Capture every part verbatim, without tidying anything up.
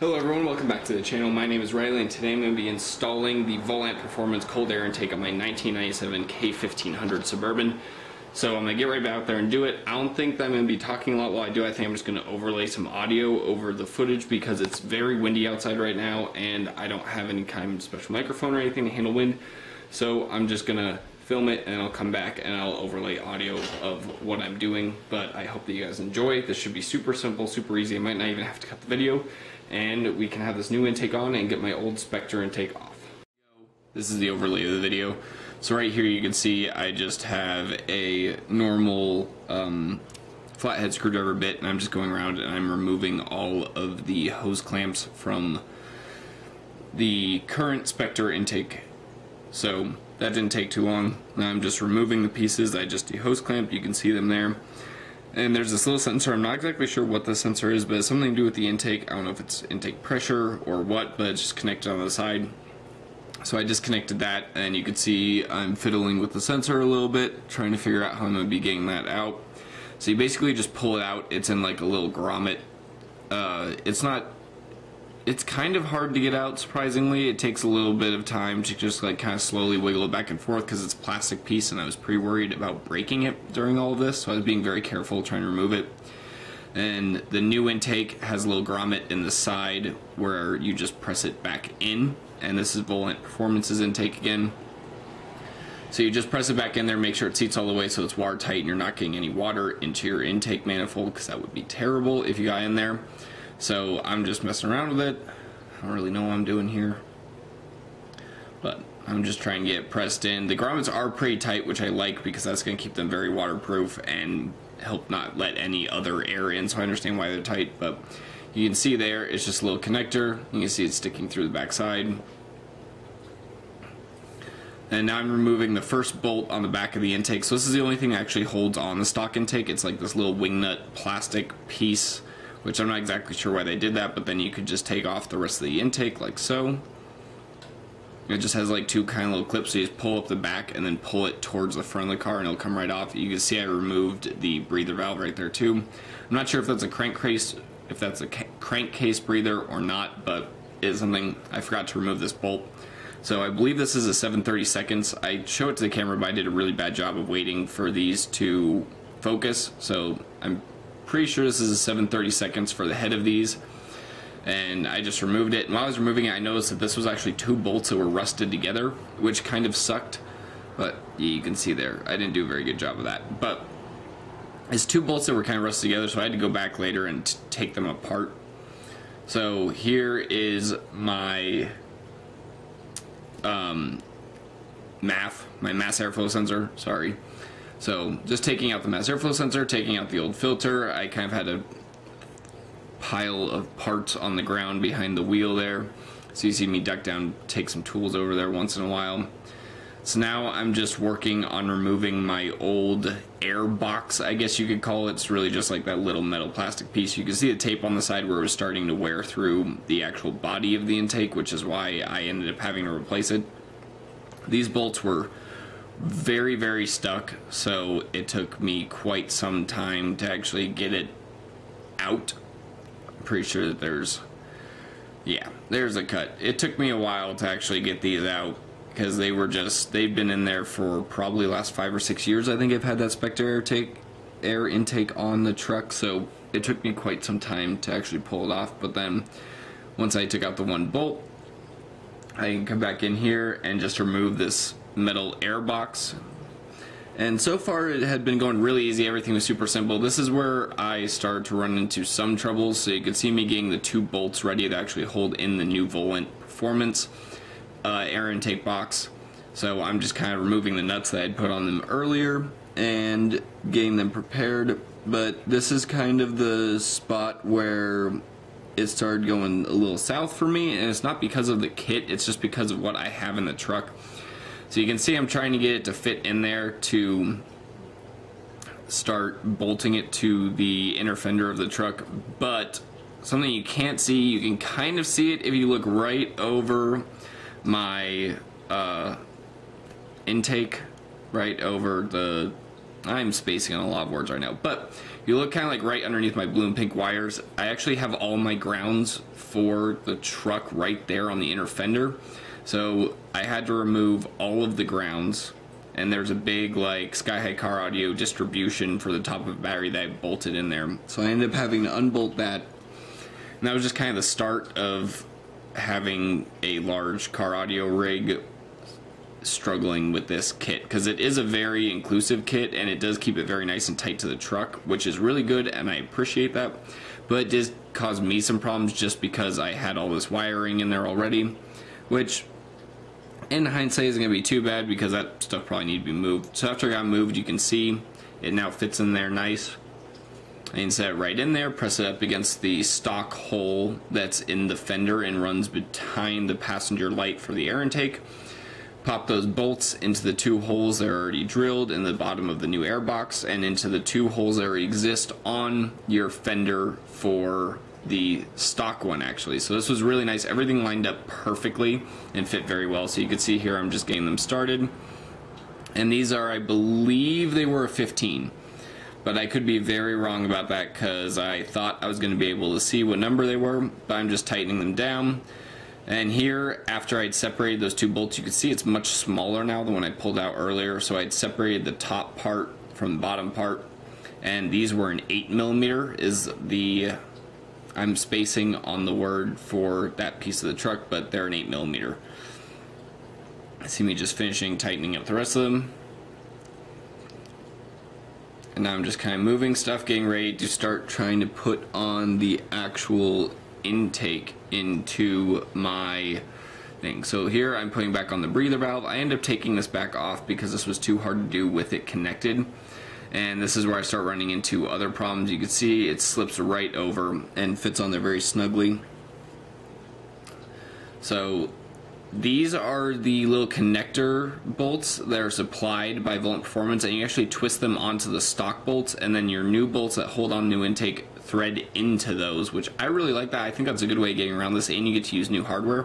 Hello everyone, welcome back to the channel. My name is Riley and today I'm going to be installing the Volant Performance cold air intake on my nineteen ninety-seven K fifteen hundred Suburban. So I'm going to get right out there and do it. I don't think that I'm going to be talking a lot while I do. I think I'm just going to overlay some audio over the footage because it's very windy outside right now and I don't have any kind of special microphone or anything to handle wind. So I'm just going to film it and I'll come back and I'll overlay audio of what I'm doing. But I hope that you guys enjoy. This should be super simple, super easy. I might not even have to cut the video. And we can have this new intake on and get my old Spectre intake off. This is the overlay of the video. So right here you can see I just have a normal um, flathead screwdriver bit, and I'm just going around and I'm removing all of the hose clamps from the current Spectre intake. So that didn't take too long. Now I'm just removing the pieces. I just de-hose clamped, you can see them there. And there's this little sensor. I'm not exactly sure what the sensor is, but it's something to do with the intake. I don't know if it's intake pressure or what, but it's just connected on the side. So I disconnected that, and you can see I'm fiddling with the sensor a little bit, trying to figure out how I'm going to be getting that out. So you basically just pull it out. It's in like a little grommet. Uh, it's not... It's kind of hard to get out, surprisingly. It takes a little bit of time to just like kind of slowly wiggle it back and forth because it's a plastic piece and I was pretty worried about breaking it during all of this, so I was being very careful trying to remove it. And the new intake has a little grommet in the side where you just press it back in, and this is Volant Performance's intake again. So you just press it back in there, make sure it seats all the way so it's watertight and you're not getting any water into your intake manifold because that would be terrible if you got in there. So I'm just messing around with it. I don't really know what I'm doing here, but I'm just trying to get it pressed in. The grommets are pretty tight, which I like because that's going to keep them very waterproof and help not let any other air in, so I understand why they're tight. But you can see there, it's just a little connector. You can see it's sticking through the back side. And now I'm removing the first bolt on the back of the intake. So this is the only thing that actually holds on the stock intake. It's like this little wingnut plastic piece, which I'm not exactly sure why they did that, but then you could just take off the rest of the intake like so. It just has like two kind of little clips, so you just pull up the back and then pull it towards the front of the car and it'll come right off. You can see I removed the breather valve right there too. I'm not sure if that's a crankcase, if that's a crankcase breather or not, but it's something. I forgot to remove this bolt. So I believe this is a seven thirty-seconds. I show it to the camera, but I did a really bad job of waiting for these to focus, so I'm pretty sure this is a seven thirty-seconds for the head of these, and I just removed it. And while I was removing it, I noticed that this was actually two bolts that were rusted together, which kind of sucked, but you can see there, I didn't do a very good job of that. But it's two bolts that were kind of rusted together, so I had to go back later and take them apart. So here is my um, M A F, my mass airflow sensor, sorry. So just taking out the mass airflow sensor, taking out the old filter. I kind of had a pile of parts on the ground behind the wheel there. So you see me duck down, take some tools over there once in a while. So now I'm just working on removing my old air box, I guess you could call it. It's really just like that little metal plastic piece. You can see the tape on the side where it was starting to wear through the actual body of the intake, which is why I ended up having to replace it. These bolts were very very stuck, so it took me quite some time to actually get it out. I'm pretty sure that there's yeah there's a cut. It took me a while to actually get these out because they were just they've been in there for probably last five or six years. I think I've had that Spectre air take air intake on the truck, so it took me quite some time to actually pull it off. But then once I took out the one bolt, I can come back in here and just remove this metal air box, and so far it had been going really easy. Everything was super simple. This is where I started to run into some troubles. So you can see me getting the two bolts ready to actually hold in the new Volant Performance uh, air intake box. So I'm just kind of removing the nuts that I had put on them earlier and getting them prepared. But this is kind of the spot where it started going a little south for me, and it's not because of the kit, it's just because of what I have in the truck. So you can see I'm trying to get it to fit in there to start bolting it to the inner fender of the truck, but something you can't see, you can kind of see it if you look right over my uh, intake, right over the, I'm spacing on a lot of words right now, but you look kind of like right underneath my blue and pink wires, I actually have all my grounds for the truck right there on the inner fender. So I had to remove all of the grounds, and there's a big like Sky High Car Audio distribution for the top of the battery that I bolted in there. So I ended up having to unbolt that, and that was just kind of the start of having a large car audio rig struggling with this kit, because it is a very inclusive kit and it does keep it very nice and tight to the truck, which is really good and I appreciate that, but it did cause me some problems just because I had all this wiring in there already, which in hindsight isn't going to be too bad because that stuff probably needed to be moved. So after I got moved, you can see it now fits in there nice. And set it right in there, press it up against the stock hole that's in the fender and runs behind the passenger light for the air intake. Pop those bolts into the two holes that are already drilled in the bottom of the new air box and into the two holes that already exist on your fender for the stock one, actually. So this was really nice. Everything lined up perfectly and fit very well. So you can see here I'm just getting them started. And these are, I believe they were a fifteen. But I could be very wrong about that because I thought I was going to be able to see what number they were, but I'm just tightening them down. And here, after I'd separated those two bolts, you can see it's much smaller now than when I pulled out earlier. So I'd separated the top part from the bottom part, and these were an eight millimeter is the, I'm spacing on the word for that piece of the truck, but they're an eight millimeter. See me just finishing tightening up the rest of them. And now I'm just kind of moving stuff, getting ready to start trying to put on the actual intake into my thing. So here I'm putting back on the breather valve. I end up taking this back off because this was too hard to do with it connected. And this is where I start running into other problems. You can see it slips right over and fits on there very snugly. So these are the little connector bolts that are supplied by Volant Performance, and you actually twist them onto the stock bolts, and then your new bolts that hold on new intake thread into those, which I really like that. I think that's a good way of getting around this, and you get to use new hardware.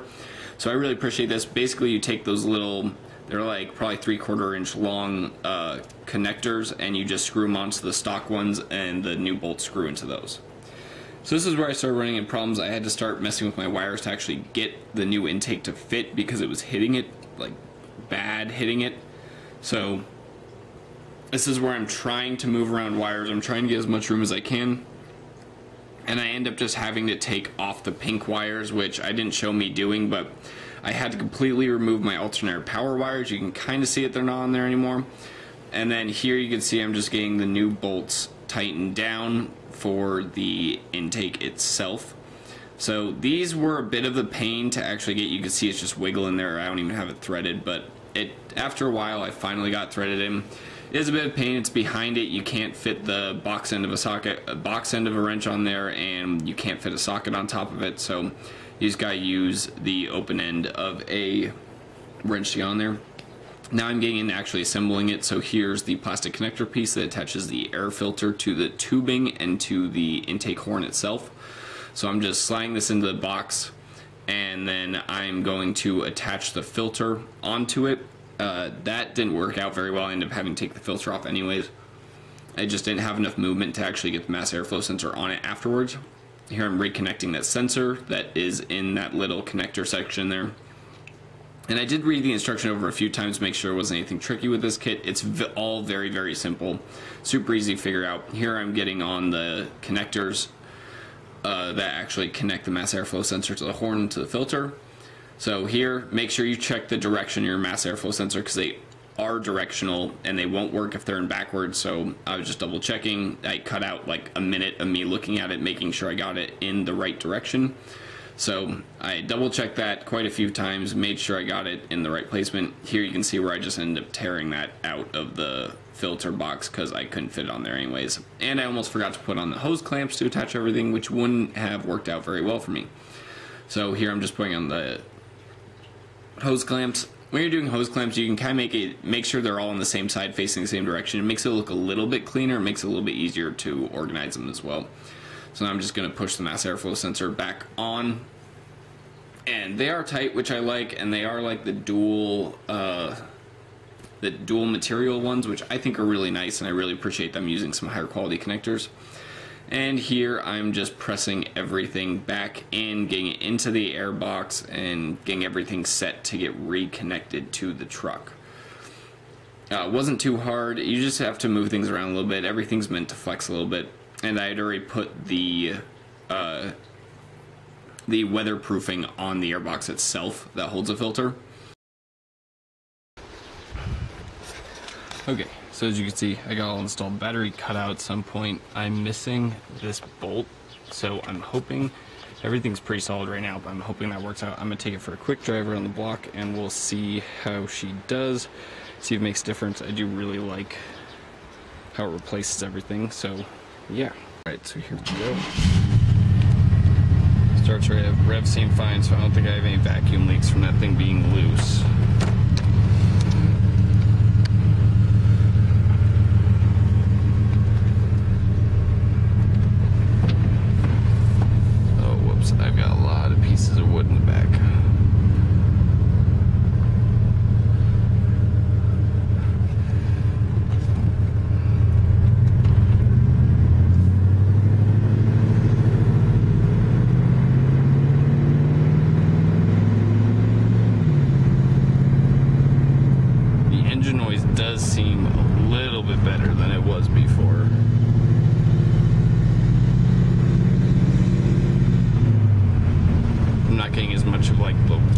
So I really appreciate this. Basically, you take those little, they're like probably three-quarter inch long uh, connectors, and you just screw them onto the stock ones, and the new bolts screw into those. So this is where I started running into problems. I had to start messing with my wires to actually get the new intake to fit because it was hitting it, like bad hitting it. So this is where I'm trying to move around wires. I'm trying to get as much room as I can. And I end up just having to take off the pink wires, which I didn't show me doing, but I had to completely remove my alternator power wires. You can kind of see it, they're not on there anymore. And then here you can see I'm just getting the new bolts tightened down for the intake itself. So these were a bit of a pain to actually get. You can see it's just wiggling there. I don't even have it threaded, but it after a while I finally got threaded in. It is a bit of pain. It's behind it. You can't fit the box end of a socket, a box end of a wrench on there, and you can't fit a socket on top of it. So you just gotta use the open end of a wrench to get on there. Now I'm getting into actually assembling it. So here's the plastic connector piece that attaches the air filter to the tubing and to the intake horn itself. So I'm just sliding this into the box, and then I'm going to attach the filter onto it. Uh, that didn't work out very well. I ended up having to take the filter off anyways. I just didn't have enough movement to actually get the mass airflow sensor on it afterwards. Here I'm reconnecting that sensor that is in that little connector section there. And I did read the instruction over a few times to make sure there wasn't anything tricky with this kit. It's all very, very simple. Super easy to figure out. Here I'm getting on the connectors uh, that actually connect the mass airflow sensor to the horn to the filter. So here, make sure you check the direction of your mass airflow sensor because they are directional and they won't work if they're in backwards. So I was just double checking. I cut out like a minute of me looking at it, making sure I got it in the right direction. So I double checked that quite a few times, made sure I got it in the right placement. Here you can see where I just ended up tearing that out of the filter box because I couldn't fit it on there anyways. And I almost forgot to put on the hose clamps to attach everything, which wouldn't have worked out very well for me. So here I'm just putting on the hose clamps. When you're doing hose clamps, you can kind of make it, make sure they're all on the same side facing the same direction. It makes it look a little bit cleaner. It makes it a little bit easier to organize them as well. So now I'm just going to push the mass airflow sensor back on. And they are tight, which I like, and they are like the dual uh, the dual material ones, which I think are really nice, and I really appreciate them using some higher quality connectors. And here I'm just pressing everything back in, getting it into the air box, and getting everything set to get reconnected to the truck. Uh, wasn't too hard. You just have to move things around a little bit. Everything's meant to flex a little bit. And I had already put the uh, the weatherproofing on the airbox itself that holds a filter. Okay, so as you can see, I got all installed. Battery cut out at some point. I'm missing this bolt, so I'm hoping everything's pretty solid right now, but I'm hoping that works out. I'm gonna take it for a quick drive around the block, and we'll see how she does. See if it makes a difference. I do really like how it replaces everything, so yeah. All right, so here we go. Starts right up. Rev seemed fine, so I don't think I have any vacuum leaks from that thing being loose.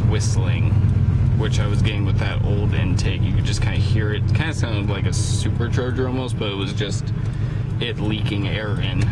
Whistling, which I was getting with that old intake. You could just kind of hear it. It kind of sounded like a supercharger almost, but it was just it leaking air in.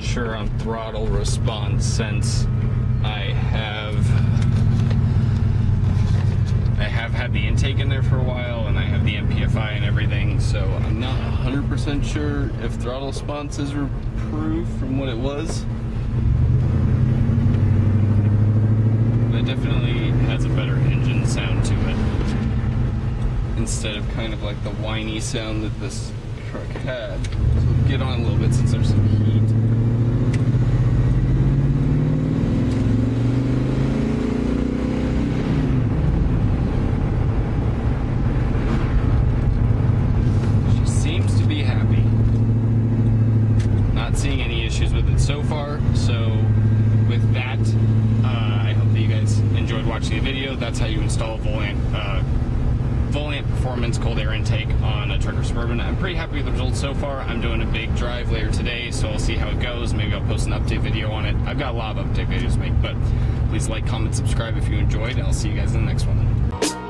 Sure on throttle response, since I have I have had the intake in there for a while, and I have the M P F I and everything, so I'm not one hundred percent sure if throttle response is improved from what it was. But it definitely has a better engine sound to it, instead of kind of like the whiny sound that this truck had. So we'll get on a little bit since there's some heat. Watching the video, that's how you install Volant, uh, Volant Performance cold air intake on a Trucker Suburban. I'm pretty happy with the results so far. I'm doing a big drive later today, so I'll see how it goes. Maybe I'll post an update video on it. I've got a lot of update videos to make, but please like, comment, subscribe if you enjoyed. I'll see you guys in the next one.